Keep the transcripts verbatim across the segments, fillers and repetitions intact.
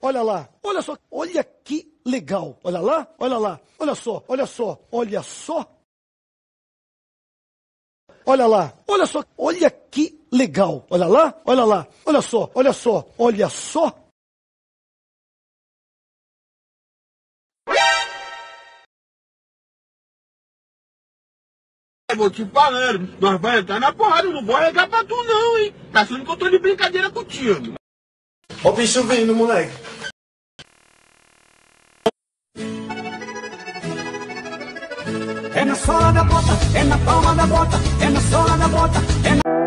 Olha lá, olha só, olha que legal. Olha lá, olha lá, olha só, olha só, olha só. Olha lá, olha só, olha que legal. Olha lá, olha lá, olha só, olha só, olha só. Eu vou te falando, nós vamos entrar na porrada, eu não vou arregar pra tu não, hein? Tá achando que eu tô de brincadeira contigo. Ó o bicho vindo, moleque. É na sola da bota, é na palma da bota, é na sola da bota, é na...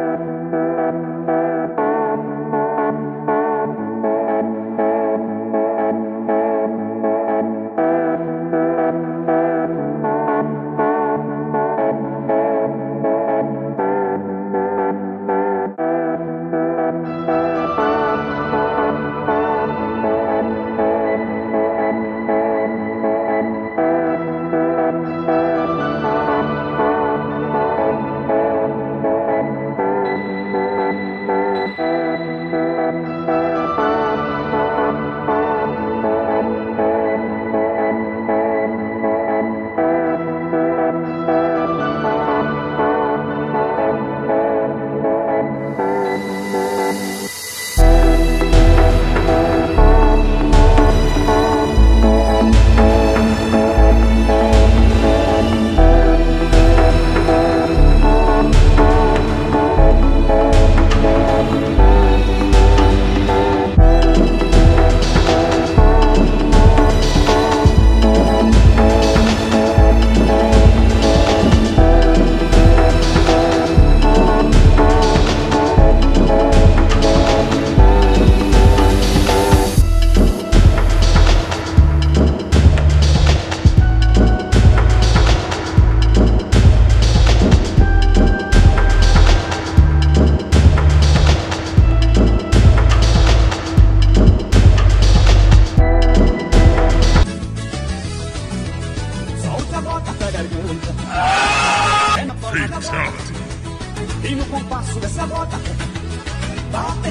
E no compasso dessa bota, bate.